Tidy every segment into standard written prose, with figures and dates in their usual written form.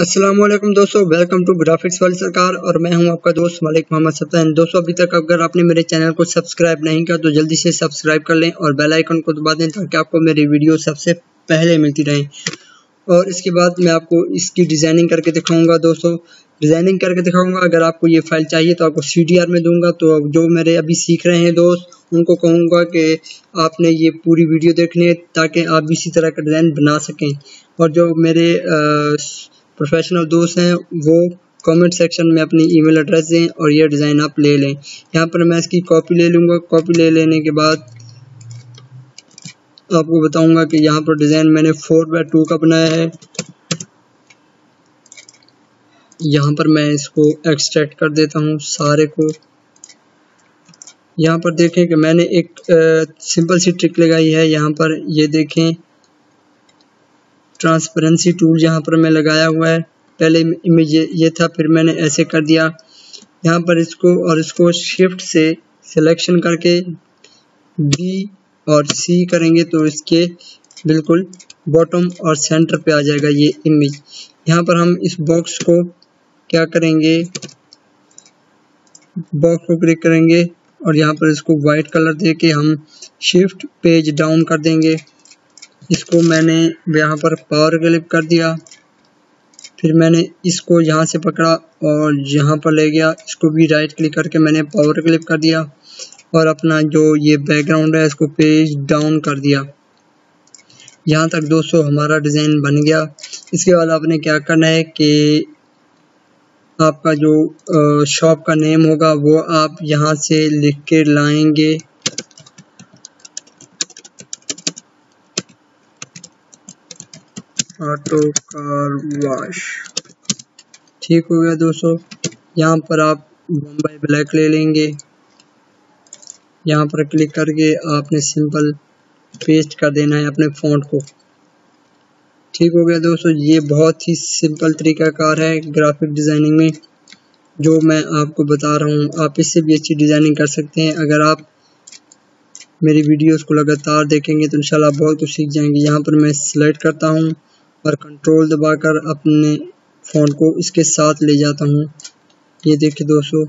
अस्सलामुअलैकुम दोस्तों, welcome to graphics वाली सरकार और मैं हूं आपका दोस्त मलिक मोहम्मद सत्ताइन। दोस्तों अभी तक अगर आपने मेरे चैनल को सब्सक्राइब नहीं किया तो जल्दी से सब्सक्राइब कर लें और बेल आइकन को दबा दें ताकि आपको मेरी वीडियो सबसे पहले मिलती रहें। और इसके बाद मैं आपको इसकी डिज़ाइनिंग करके दिखाऊँगा। दोस्तों डिज़ाइनिंग करके दिखाऊँगा। अगर आपको ये फाइल चाहिए तो आपको CDR में दूँगा। तो जो मेरे अभी सीख रहे हैं दोस्त उनको कहूँगा कि आपने ये पूरी वीडियो देखनी है ताकि आप भी इसी तरह का डिज़ाइन बना सकें। और जो मेरे प्रोफेशनल दोस्त हैं वो कमेंट सेक्शन में अपनी ईमेल एड्रेस दें और यह डिज़ाइन आप ले लें। यहाँ पर मैं इसकी कॉपी ले लूँगा। कॉपी ले लेने के बाद आपको बताऊँगा कि यहाँ पर डिज़ाइन मैंने 4x2 का बनाया है। यहाँ पर मैं इसको एक्सट्रैक्ट कर देता हूँ सारे को। यहाँ पर देखें कि मैंने एक सिंपल सी ट्रिक लगाई है। यहाँ पर ये देखें ट्रांसपेरेंसी टूल यहाँ पर मैं लगाया हुआ है। पहले इमेज ये था, फिर मैंने ऐसे कर दिया। यहाँ पर इसको और इसको शिफ्ट से सिलेक्शन करके B और C करेंगे तो इसके बिल्कुल बॉटम और सेंटर पे आ जाएगा ये इमेज। यहाँ पर हम इस बॉक्स को क्या करेंगे, बॉक्स को क्लिक करेंगे और यहाँ पर इसको वाइट कलर दे के हम शिफ्ट पेज डाउन कर देंगे। इसको मैंने यहाँ पर पावर क्लिप कर दिया, फिर मैंने इसको यहाँ से पकड़ा और यहाँ पर ले गया। इसको भी राइट क्लिक करके मैंने पावर क्लिप कर दिया और अपना जो ये बैकग्राउंड है इसको पेज डाउन कर दिया। यहाँ तक दोस्तों हमारा डिज़ाइन बन गया। इसके बाद आपने क्या करना है कि आपका जो शॉप का नेम होगा वो आप यहाँ से लिख के लाएंगे। ऑटो कार वॉश ठीक हो गया दोस्तों। यहाँ पर आप बम्बई ब्लैक ले लेंगे। यहाँ पर क्लिक करके आपने सिंपल पेस्ट कर देना है अपने फ़ॉन्ट को। ठीक हो गया दोस्तों। ये बहुत ही सिंपल तरीकाकार है ग्राफिक डिज़ाइनिंग में जो मैं आपको बता रहा हूँ। आप इससे भी अच्छी डिज़ाइनिंग कर सकते हैं। अगर आप मेरी वीडियोस को लगातार देखेंगे तो इंशाल्लाह बहुत कुछ सीख जाएंगे। यहाँ पर मैं सेलेक्ट करता हूँ और कंट्रोल दबाकर अपने फ़ॉन्ट को इसके साथ ले जाता हूँ। ये देखिए दोस्तों,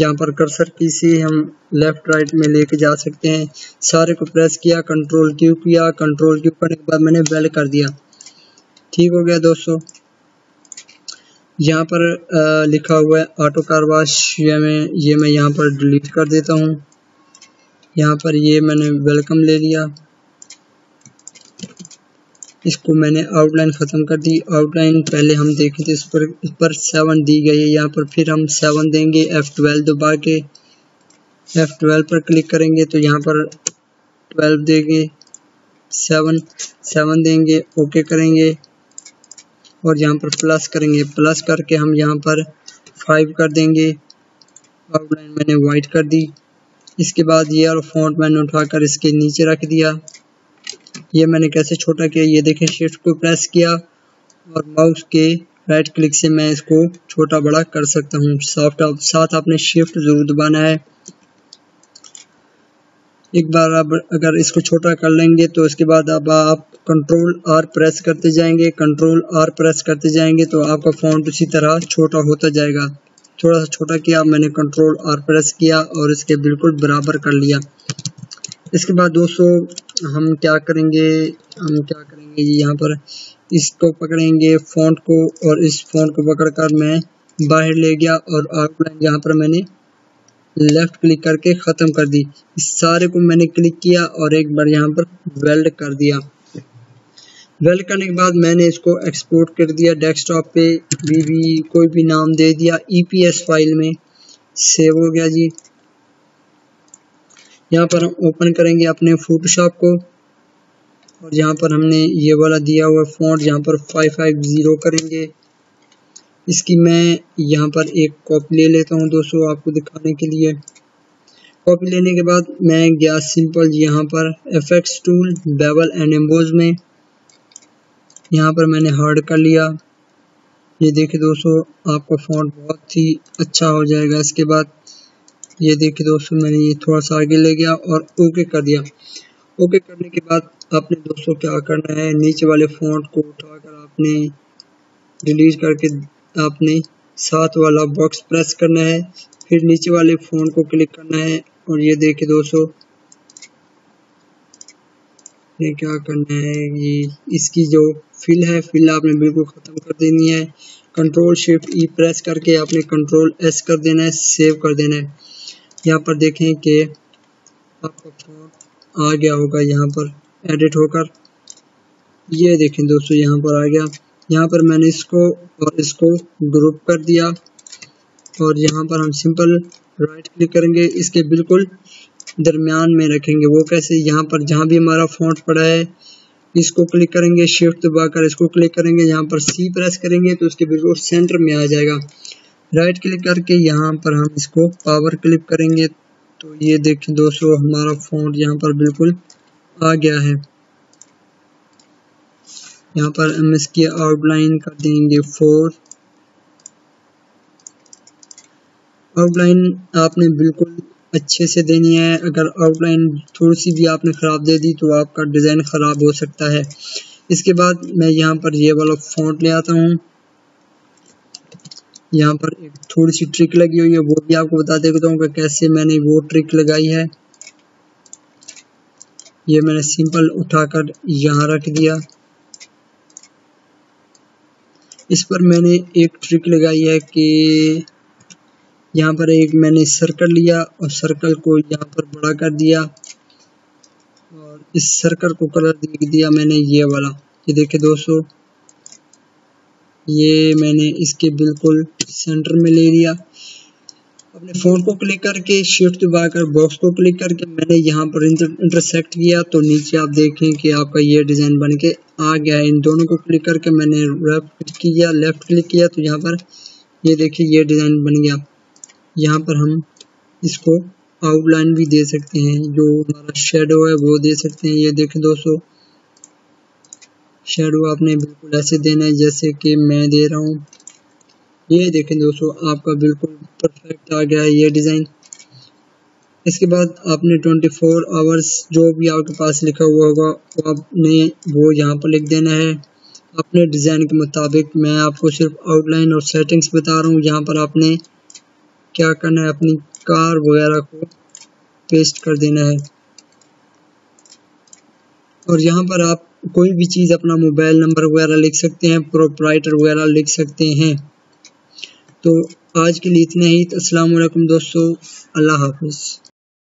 यहाँ पर कर्सर की से हम लेफ़्ट राइट में लेके जा सकते हैं। सारे को प्रेस किया, कंट्रोल क्यू किया, कंट्रोल क्यू करने के बाद मैंने बेल कर दिया। ठीक हो गया दोस्तों। यहाँ पर लिखा हुआ है ऑटो कारवाश, ये मैं यहाँ पर डिलीट कर देता हूँ। यहाँ पर ये मैंने वेलकम ले लिया। इसको मैंने आउटलाइन ख़त्म कर दी। आउटलाइन पहले हम देखे थे इस पर 7 दी गई है। यहाँ पर फिर हम 7 देंगे। F12 दबा के F12 पर क्लिक करेंगे तो यहाँ पर 12 देंगे, 7 देंगे, ओके करेंगे और यहाँ पर प्लस करेंगे। प्लस करके हम यहाँ पर 5 कर देंगे। आउटलाइन मैंने वाइट कर दी। इसके बाद ये और फॉन्ट मैंने उठाकर इसके नीचे रख दिया। ये मैंने कैसे छोटा किया, ये देखें शिफ्ट को प्रेस किया और माउस के राइट क्लिक से मैं इसको छोटा बड़ा कर सकता हूँ। साथ आपने शिफ्ट जरूर दबाना है। एक बार आप अगर इसको छोटा कर लेंगे तो इसके बाद अब आप कंट्रोल R प्रेस करते जाएंगे। कंट्रोल R प्रेस करते जाएंगे तो आपका फॉन्ट उसी तरह छोटा होता जाएगा। थोड़ा सा छोटा किया, मैंने कंट्रोल R प्रेस किया और इसके बिल्कुल बराबर कर लिया। इसके बाद दोस्तों हम क्या करेंगे यहाँ पर इसको पकड़ेंगे फ़ॉन्ट को और इस फ़ॉन्ट को पकड़कर मैं बाहर ले गया और आउटलाइन यहाँ पर मैंने लेफ़्ट क्लिक करके ख़त्म कर दी। इस सारे को मैंने क्लिक किया और एक बार यहाँ पर वेल्ड कर दिया। वेल्ड करने के बाद मैंने इसको एक्सपोर्ट कर दिया डेस्कटॉप पे, वी कोई भी नाम दे दिया, EPS फाइल में सेव हो गया जी। यहाँ पर हम ओपन करेंगे अपने फोटोशॉप को और यहाँ पर हमने ये वाला दिया हुआ फॉन्ट, यहाँ पर 550 करेंगे। इसकी मैं यहाँ पर एक कॉपी ले लेता हूँ दोस्तों आपको दिखाने के लिए। कॉपी लेने के बाद मैं गया सिंपल यहाँ पर FX tool bevel and emboss में, यहाँ पर मैंने हार्ड कर लिया। ये देखिए दोस्तों आपका फॉन्ट बहुत ही अच्छा हो जाएगा। इसके बाद ये देखिए दोस्तों मैंने ये थोड़ा सा आगे ले गया और ओके कर दिया। ओके करने के बाद आपने दोस्तों क्या करना है, नीचे वाले फॉन्ट को उठाकर आपने डिलीट करके आपने 7 वाला बॉक्स प्रेस करना है, फिर नीचे वाले फोन को क्लिक करना है। और ये देखिए दोस्तों ने क्या करना है, ये इसकी जो फिल है फिल आपने बिल्कुल ख़त्म कर देनी है। कंट्रोल शिफ्ट ई प्रेस करके आपने कंट्रोल एस कर देना है, सेव कर देना है। यहाँ पर देखें कि आपका फोन आ गया होगा, यहाँ पर एडिट होकर ये देखें दोस्तों यहाँ पर आ गया। यहाँ पर मैंने इसको और इसको ग्रुप कर दिया और यहाँ पर हम सिंपल राइट क्लिक करेंगे, इसके बिल्कुल दरमियान में रखेंगे। वो कैसे, यहाँ पर जहाँ भी हमारा फॉन्ट पड़ा है इसको क्लिक करेंगे, शिफ्ट दबाकर इसको क्लिक करेंगे, यहाँ पर सी प्रेस करेंगे तो इसके बिल्कुल सेंटर में आ जाएगा। राइट क्लिक करके यहाँ पर हम इसको पावर क्लिप करेंगे तो ये देखें दोस्तों हमारा फॉन्ट यहाँ पर बिल्कुल आ गया है। यहाँ पर हम इसकी आउटलाइन कर देंगे 4। आउटलाइन आपने बिल्कुल अच्छे से देनी है, अगर आउटलाइन थोड़ी सी भी आपने ख़राब दे दी तो आपका डिज़ाइन ख़राब हो सकता है। इसके बाद मैं यहाँ पर ये वाला फॉन्ट ले आता हूँ। यहाँ पर एक थोड़ी सी ट्रिक लगी हुई है, वो भी आपको बता देता हूँ कि कैसे मैंने वो ट्रिक लगाई है। ये मैंने सिंपल उठाकर यहाँ रख दिया, इस पर मैंने एक ट्रिक लगाई है कि यहाँ पर एक मैंने सर्कल लिया और सर्कल को यहाँ पर बड़ा कर दिया और इस सर्कल को कलर दे दिया मैंने ये वाला। ये देखिए दोस्तों ये मैंने इसके बिल्कुल सेंटर में ले लिया। अपने फ़ोन को क्लिक करके शिफ्ट दबाकर बॉक्स को क्लिक करके मैंने यहाँ पर इंटरसेक्ट किया तो नीचे आप देखें कि आपका ये डिज़ाइन बन के आ गया है। इन दोनों को क्लिक करके मैंने लेफ़्ट क्लिक किया तो यहाँ पर ये देखिए ये डिज़ाइन बन गया। यहाँ पर हम इसको आउटलाइन भी दे सकते हैं, जो हमारा शेडो है वो दे सकते हैं। ये देखें दोस्तों शेडो आपने बिल्कुल ऐसे देना है जैसे कि मैं दे रहा हूँ। ये देखें दोस्तों आपका बिल्कुल परफेक्ट आ गया है ये डिज़ाइन। इसके बाद आपने 24 आवर्स जो भी आपके पास लिखा हुआ होगा तो आपने वो यहाँ पर लिख देना है अपने डिज़ाइन के मुताबिक। मैं आपको सिर्फ आउटलाइन और सेटिंग्स बता रहा हूँ। यहाँ पर आपने क्या करना है, अपनी कार वगैरह को पेस्ट कर देना है। और यहाँ पर आप कोई भी चीज़ अपना मोबाइल नंबर वगैरह लिख सकते हैं, प्रोपराइटर वगैरह लिख सकते हैं। तो आज के लिए इतना ही। अस्सलाम वालेकुम दोस्तों, अल्लाह हाफिज़।